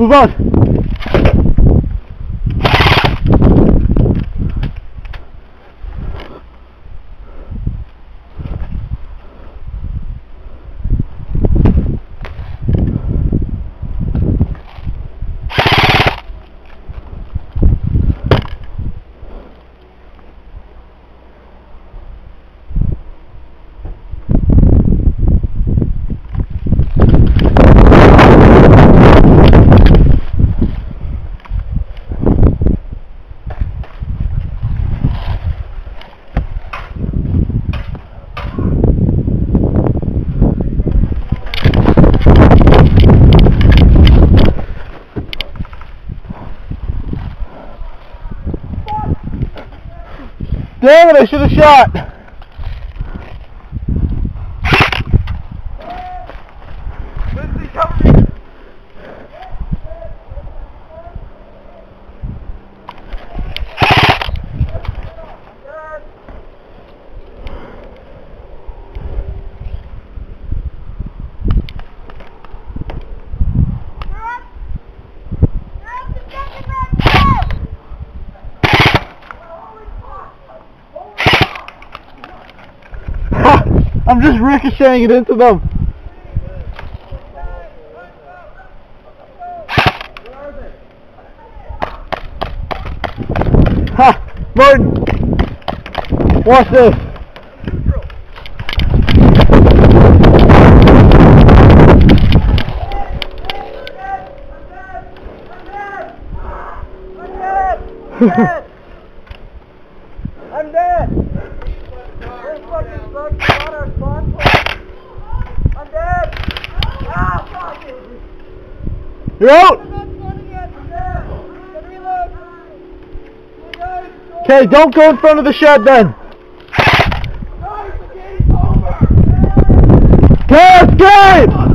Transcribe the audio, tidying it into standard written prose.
move on. Damn it, I should have shot. Lindsay, help me. I'm just ricocheting it into them. Ha! Martin! Watch this. I'm dead! This fucking sucks. Got our spot. I'm dead. Ah, fuck it. You're out. Okay, don't go in front of the shed then. Pass game.